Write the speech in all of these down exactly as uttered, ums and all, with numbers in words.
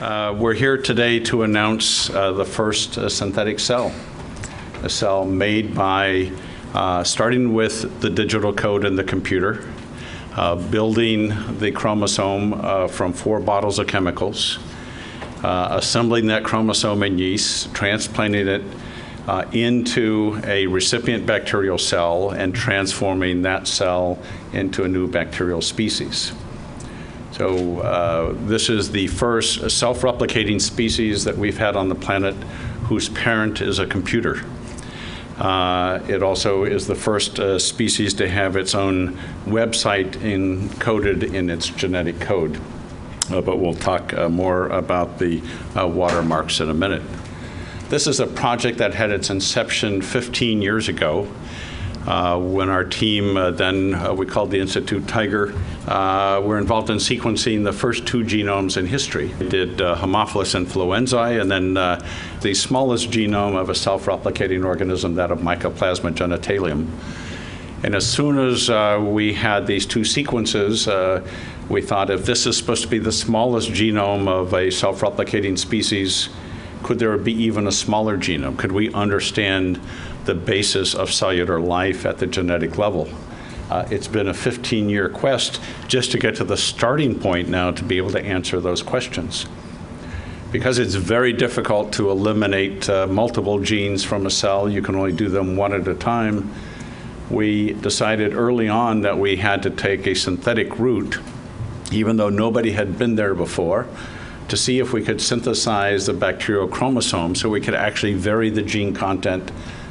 Uh, we're here today to announce uh, the first uh, synthetic cell, a cell made by uh, starting with the digital code in the computer, uh, building the chromosome uh, from four bottles of chemicals, uh, assembling that chromosome in yeast, transplanting it uh, into a recipient bacterial cell, and transforming that cell into a new bacterial species. So uh, this is the first self-replicating species that we've had on the planet whose parent is a computer. Uh, it also is the first uh, species to have its own website encoded in its genetic code. Uh, but we'll talk uh, more about the uh, watermarks in a minute. This is a project that had its inception fifteen years ago. Uh, when our team uh, then, uh, we called the Institute Tiger, uh, were involved in sequencing the first two genomes in history. We did uh, Haemophilus influenzae, and then uh, the smallest genome of a self-replicating organism, that of Mycoplasma genitalium. And as soon as uh, we had these two sequences, uh, we thought, if this is supposed to be the smallest genome of a self-replicating species, could there be even a smaller genome? Could we understand the basis of cellular life at the genetic level? Uh, it's been a fifteen-year quest just to get to the starting point now to be able to answer those questions. Because it's very difficult to eliminate uh, multiple genes from a cell, you can only do them one at a time, we decided early on that we had to take a synthetic route, even though nobody had been there before, to see if we could synthesize the bacterial chromosome so we could actually vary the gene content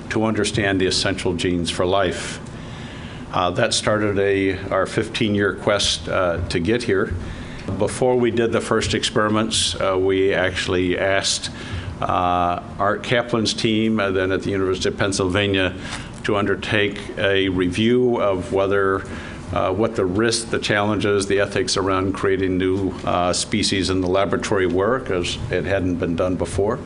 to understand the essential genes for life. Uh, that started a, our fifteen-year quest uh, to get here. Before we did the first experiments, uh, we actually asked uh, Art Kaplan's team, uh, then at the University of Pennsylvania, to undertake a review of whether Uh, what the risks, the challenges, the ethics around creating new uh, species in the laboratory were, because it hadn't been done before.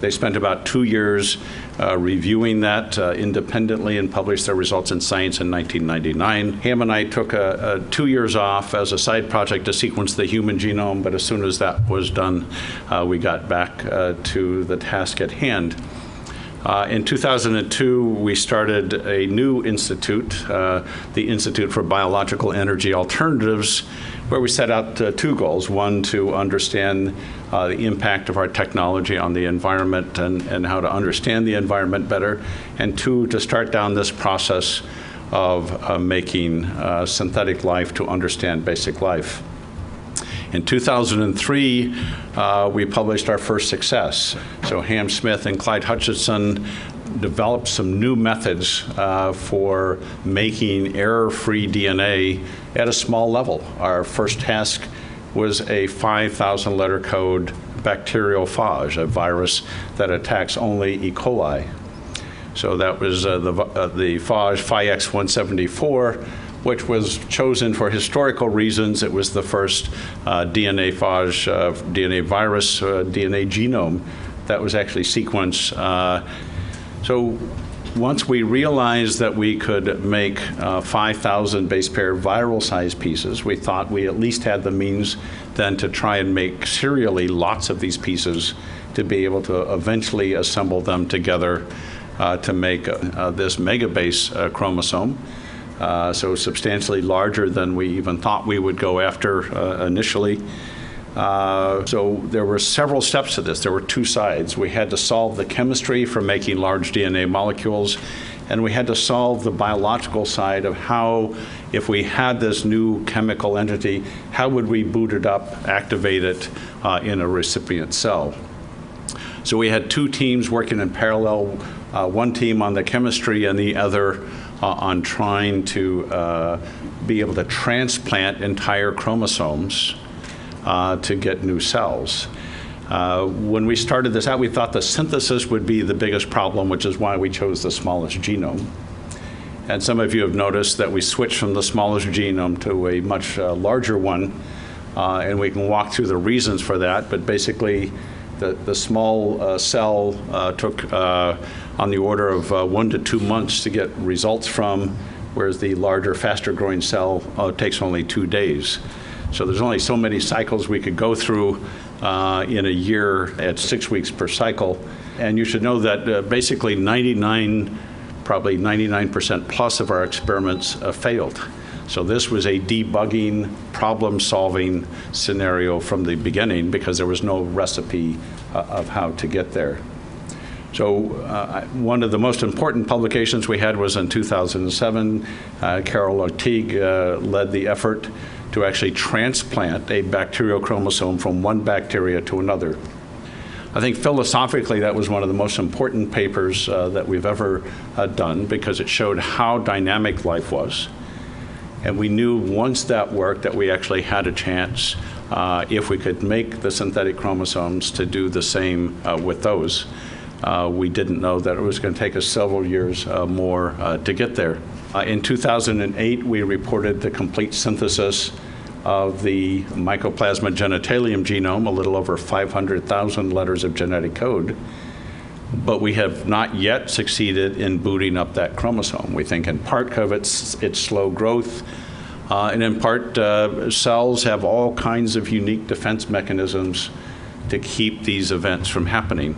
They spent about two years uh, reviewing that uh, independently and published their results in Science in nineteen ninety-nine. Ham and I took a, a two years off as a side project to sequence the human genome, but as soon as that was done, uh, we got back uh, to the task at hand. Uh, in two thousand two, we started a new institute, uh, the Institute for Biological Energy Alternatives, where we set out uh, two goals. One, to understand uh, the impact of our technology on the environment and, and how to understand the environment better, and two, to start down this process of uh, making uh, synthetic life to understand basic life. In two thousand three, uh, we published our first success. So Ham Smith and Clyde Hutchinson developed some new methods uh, for making error-free D N A at a small level. Our first task was a five thousand letter code bacteriophage, a virus that attacks only E. coli. So that was uh, the, uh, the phage Phi X one seventy-four, which was chosen for historical reasons. It was the first uh, D N A phage, uh, D N A virus, uh, D N A genome that was actually sequenced. Uh, so once we realized that we could make uh, five thousand base pair viral size pieces, we thought we at least had the means then to try and make serially lots of these pieces to be able to eventually assemble them together uh, to make uh, uh, this megabase uh, chromosome. Uh, so substantially larger than we even thought we would go after uh, initially. Uh, so there were several steps to this. There were two sides. We had to solve the chemistry for making large D N A molecules, and we had to solve the biological side of how, if we had this new chemical entity, how would we boot it up, activate it uh, in a recipient cell. So we had two teams working in parallel, uh, one team on the chemistry and the other Uh, on trying to uh, be able to transplant entire chromosomes uh, to get new cells. Uh, when we started this out, we thought the synthesis would be the biggest problem, which is why we chose the smallest genome. And some of you have noticed that we switched from the smallest genome to a much uh, larger one uh, and we can walk through the reasons for that, but basically the, the small uh, cell uh, took uh, on the order of uh, one to two months to get results from, whereas the larger, faster growing cell uh, takes only two days. So there's only so many cycles we could go through uh, in a year at six weeks per cycle. And you should know that uh, basically ninety-nine, probably ninety-nine percent plus of our experiments uh, failed. So this was a debugging, problem-solving scenario from the beginning because there was no recipe uh, of how to get there. So uh, one of the most important publications we had was in two thousand seven. Uh, Carole Lartigue uh, led the effort to actually transplant a bacterial chromosome from one bacteria to another. I think philosophically that was one of the most important papers uh, that we've ever uh, done because it showed how dynamic life was. And we knew once that worked that we actually had a chance, uh, if we could make the synthetic chromosomes, to do the same uh, with those. Uh, we didn't know that it was going to take us several years uh, more uh, to get there. Uh, in two thousand eight, we reported the complete synthesis of the Mycoplasma genitalium genome, a little over five hundred thousand letters of genetic code. But we have not yet succeeded in booting up that chromosome. We think in part of its, its slow growth, uh, and in part uh, cells have all kinds of unique defense mechanisms to keep these events from happening.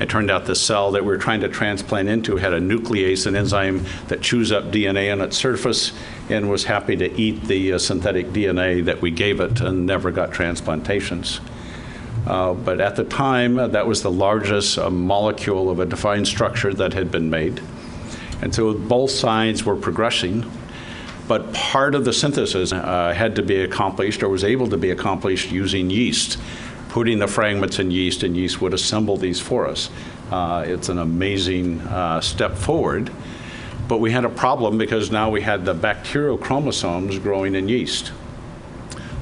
It turned out the cell that we were trying to transplant into had a nuclease, an enzyme that chews up D N A on its surface, and was happy to eat the uh, synthetic D N A that we gave it and never got transplantations. Uh, but at the time, uh, that was the largest uh, molecule of a defined structure that had been made. And so both sides were progressing. But part of the synthesis uh, had to be accomplished, or was able to be accomplished, using yeast. Putting the fragments in yeast, and yeast would assemble these for us. Uh, it's an amazing uh, step forward. But we had a problem because now we had the bacterial chromosomes growing in yeast.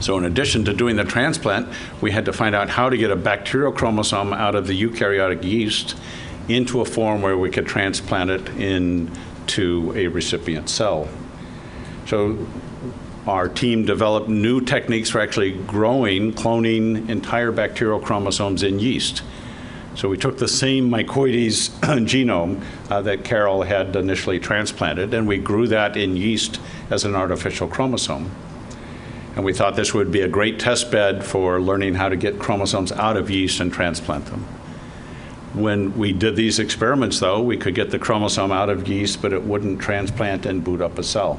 So in addition to doing the transplant, we had to find out how to get a bacterial chromosome out of the eukaryotic yeast into a form where we could transplant it into a recipient cell. So our team developed new techniques for actually growing, cloning entire bacterial chromosomes in yeast. So we took the same Mycoides genome uh, that Carole had initially transplanted, and we grew that in yeast as an artificial chromosome. And we thought this would be a great test bed for learning how to get chromosomes out of yeast and transplant them. When we did these experiments, though, we could get the chromosome out of yeast, but it wouldn't transplant and boot up a cell.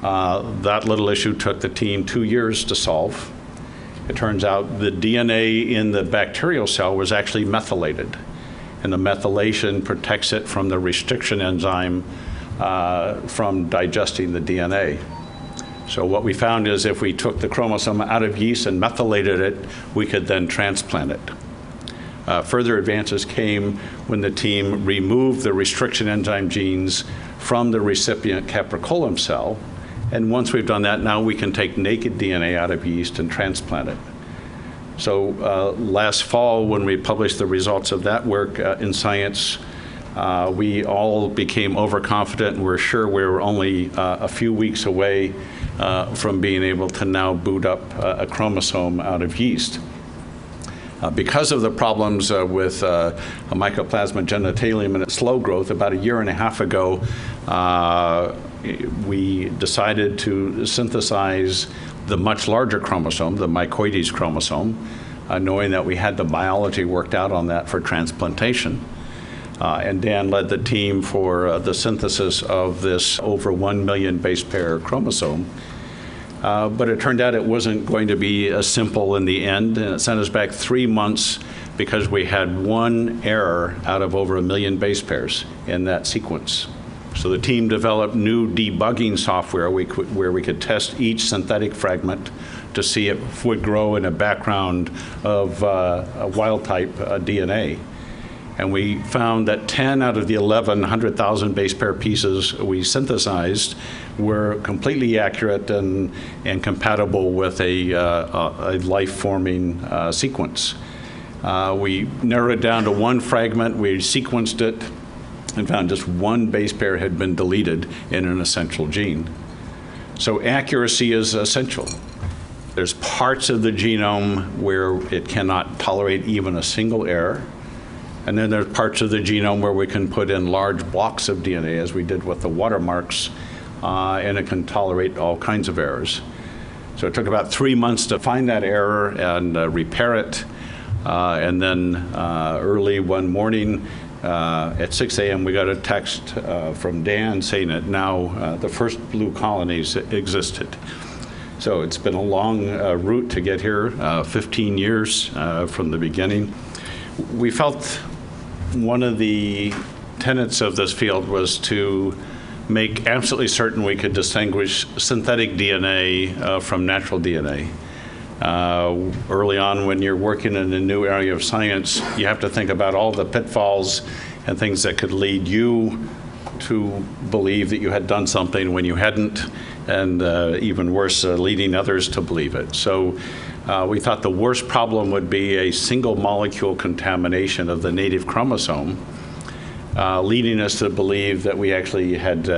Uh, that little issue took the team two years to solve. It turns out the D N A in the bacterial cell was actually methylated, and the methylation protects it from the restriction enzyme uh, from digesting the D N A. So what we found is if we took the chromosome out of yeast and methylated it, we could then transplant it. Uh, further advances came when the team removed the restriction enzyme genes from the recipient capricolum cell. And once we've done that, now we can take naked D N A out of yeast and transplant it. So uh, last fall, when we published the results of that work uh, in Science, uh, we all became overconfident and we're sure we were only uh, a few weeks away uh, from being able to now boot up uh, a chromosome out of yeast. Uh, because of the problems uh, with uh, Mycoplasma genitalium and its slow growth, about a year and a half ago, uh, we decided to synthesize the much larger chromosome, the Mycoides chromosome, uh, knowing that we had the biology worked out on that for transplantation. Uh, and Dan led the team for uh, the synthesis of this over one million base pair chromosome. Uh, but it turned out it wasn't going to be as simple in the end, and it sent us back three months because we had one error out of over a million base pairs in that sequence. So the team developed new debugging software we could, where we could test each synthetic fragment to see if it would grow in a background of uh, a wild-type uh, D N A. And we found that ten out of the eleven one hundred thousand base pair pieces we synthesized were completely accurate and, and compatible with a, uh, a life-forming uh, sequence. Uh, we narrowed it down to one fragment, we sequenced it, and found just one base pair had been deleted in an essential gene. So accuracy is essential. There's parts of the genome where it cannot tolerate even a single error. And then there's parts of the genome where we can put in large blocks of D N A, as we did with the watermarks, uh, and it can tolerate all kinds of errors. So it took about three months to find that error and uh, repair it. Uh, and then uh, early one morning uh, at six A M we got a text uh, from Dan saying that now uh, the first blue colonies existed. So it's been a long uh, route to get here, uh, fifteen years uh, from the beginning. We felt one of the tenets of this field was to make absolutely certain we could distinguish synthetic D N A uh, from natural D N A. Uh, early on, when you're working in a new area of science, you have to think about all the pitfalls and things that could lead you to believe that you had done something when you hadn't, and uh, even worse, uh, leading others to believe it. So uh, we thought the worst problem would be a single molecule contamination of the native chromosome, Uh, leading us to believe that we actually had uh,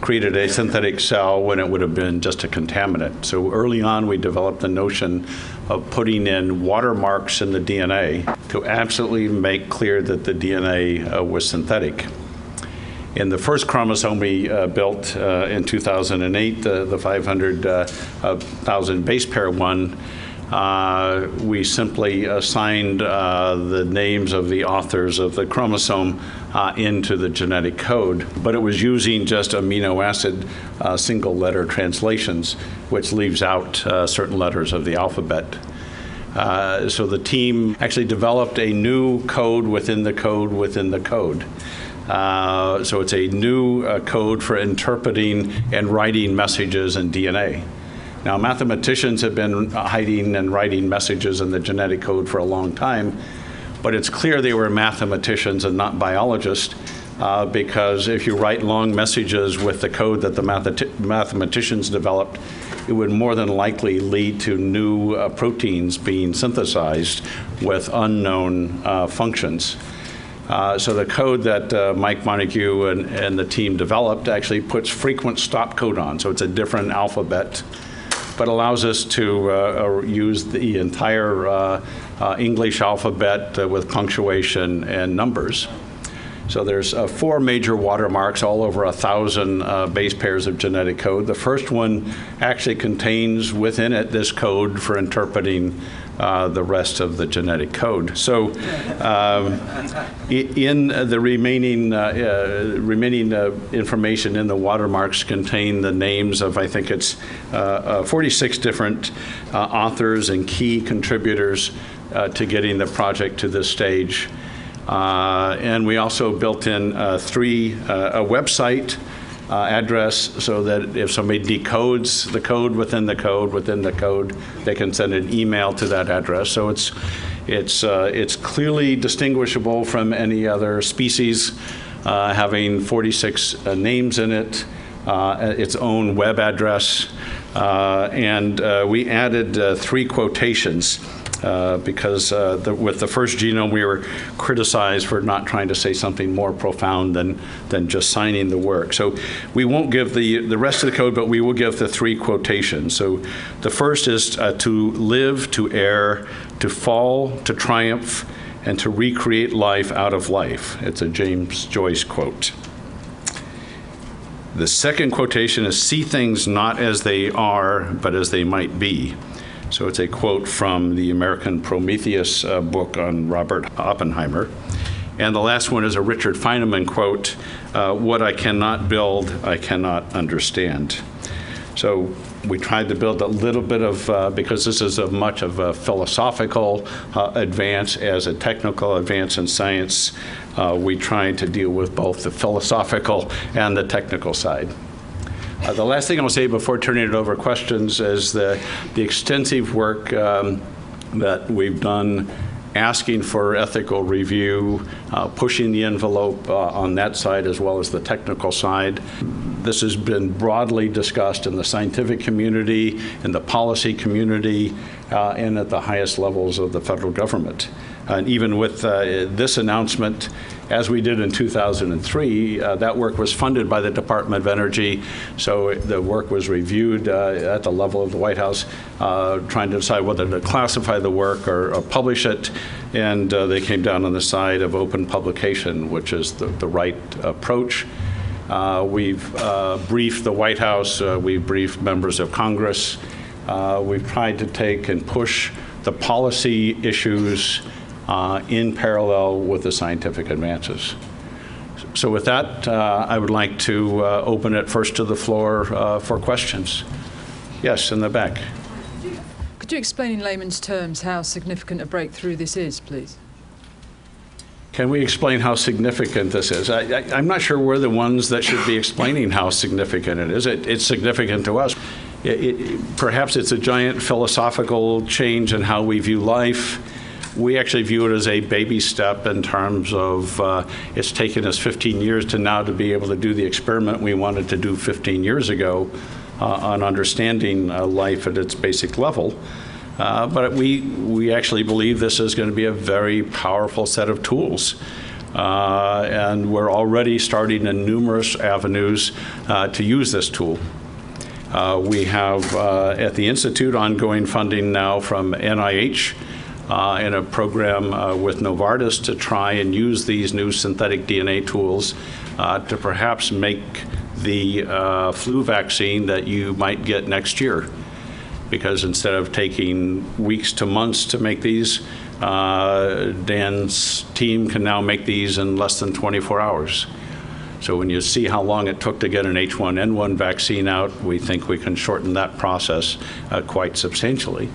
created a synthetic cell when it would have been just a contaminant. So early on, we developed the notion of putting in watermarks in the D N A to absolutely make clear that the D N A uh, was synthetic. In the first chromosome we uh, built uh, in two thousand eight, uh, the five hundred thousand uh, base pair one, Uh, we simply assigned uh, the names of the authors of the chromosome uh, into the genetic code, but it was using just amino acid uh, single letter translations, which leaves out uh, certain letters of the alphabet. Uh, so the team actually developed a new code within the code within the code. Uh, so it's a new uh, code for interpreting and writing messages in D N A. Now, mathematicians have been hiding and writing messages in the genetic code for a long time, but it's clear they were mathematicians and not biologists, uh, because if you write long messages with the code that the math- mathematicians developed, it would more than likely lead to new uh, proteins being synthesized with unknown uh, functions. Uh, so the code that uh, Mike Montague and, and the team developed actually puts frequent stop codon, so it's a different alphabet, but allows us to uh, use the entire uh, uh, English alphabet uh, with punctuation and numbers. So there's uh, four major watermarks, all over a thousand uh, base pairs of genetic code. The first one actually contains within it this code for interpreting uh, the rest of the genetic code. So um, in the remaining, uh, uh, remaining uh, information in the watermarks contain the names of, I think it's uh, uh, forty-six different uh, authors and key contributors uh, to getting the project to this stage. Uh, and we also built in uh, three, uh, a website uh, address, so that if somebody decodes the code within the code within the code, they can send an email to that address. So it's, it's, uh, it's clearly distinguishable from any other species, uh, having forty-six uh, names in it, uh, its own web address, uh, and uh, we added uh, three quotations. Uh, because uh, the, with the first genome, we were criticized for not trying to say something more profound than, than just signing the work. So we won't give the, the rest of the code, but we will give the three quotations. So the first is uh, to live, to err, to fall, to triumph, and to recreate life out of life. It's a James Joyce quote. The second quotation is see things not as they are, but as they might be. So it's a quote from the American Prometheus uh, book on Robert Oppenheimer. And the last one is a Richard Feynman quote, uh, what I cannot build, I cannot understand. So we tried to build a little bit of, uh, because this is as much of a philosophical uh, advance as a technical advance in science, uh, we tried to deal with both the philosophical and the technical side. Uh, the last thing I'll say before turning it over questions is the, the extensive work um, that we've done asking for ethical review, uh, pushing the envelope uh, on that side as well as the technical side. This has been broadly discussed in the scientific community, in the policy community, uh, and at the highest levels of the federal government. And even with uh, this announcement, as we did in two thousand three, uh, that work was funded by the Department of Energy, so the work was reviewed uh, at the level of the White House, uh, trying to decide whether to classify the work or, or publish it, and uh, they came down on the side of open publication, which is the, the right approach. Uh, we've uh, briefed the White House, uh, we've briefed members of Congress, uh, we've tried to take and push the policy issues Uh, in parallel with the scientific advances. So with that, uh, I would like to uh, open it first to the floor uh, for questions. Yes, in the back. Could you, could you explain in layman's terms how significant a breakthrough this is, please? Can we explain how significant this is? I, I, I'm not sure we're the ones that should be explaining how significant it is. It, it's significant to us. It, it, perhaps it's a giant philosophical change in how we view life. We actually view it as a baby step in terms of uh, it's taken us fifteen years to now to be able to do the experiment we wanted to do fifteen years ago uh, on understanding uh, life at its basic level. Uh, but we, we actually believe this is going to be a very powerful set of tools. Uh, and we're already starting in numerous avenues uh, to use this tool. Uh, we have uh, at the Institute ongoing funding now from N I H. Uh, in a program uh, with Novartis to try and use these new synthetic D N A tools uh, to perhaps make the uh, flu vaccine that you might get next year. Because instead of taking weeks to months to make these, uh, Dan's team can now make these in less than twenty-four hours. So when you see how long it took to get an H one N one vaccine out, we think we can shorten that process uh, quite substantially.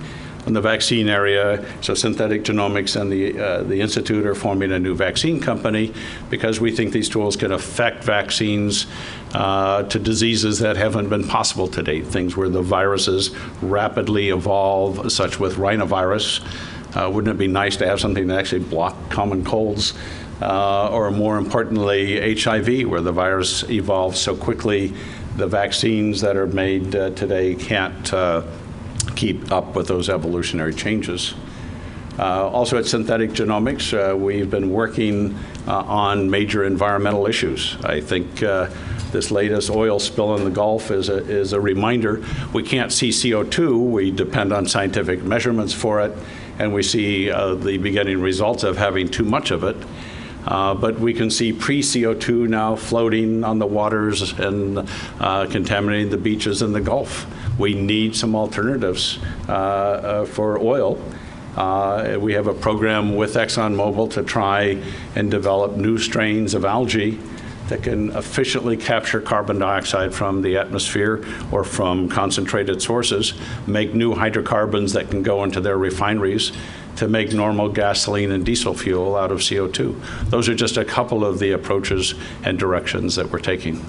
In the vaccine area, so Synthetic Genomics and the, uh, the Institute are forming a new vaccine company because we think these tools can affect vaccines uh, to diseases that haven't been possible to date, things where the viruses rapidly evolve, such with rhinovirus. Uh, wouldn't it be nice to have something that actually blocked common colds? Uh, or more importantly, H I V, where the virus evolves so quickly, the vaccines that are made uh, today can't uh, keep up with those evolutionary changes. Uh, also at Synthetic Genomics, uh, we've been working uh, on major environmental issues. I think uh, this latest oil spill in the Gulf is a, is a reminder. We can't see C O two. We depend on scientific measurements for it, and we see uh, the beginning results of having too much of it. Uh, but we can see pre-C O two now floating on the waters and uh, contaminating the beaches in the Gulf. We need some alternatives uh, uh, for oil. Uh, we have a program with ExxonMobil to try and develop new strains of algae that can efficiently capture carbon dioxide from the atmosphere or from concentrated sources, make new hydrocarbons that can go into their refineries to make normal gasoline and diesel fuel out of C O two. Those are just a couple of the approaches and directions that we're taking.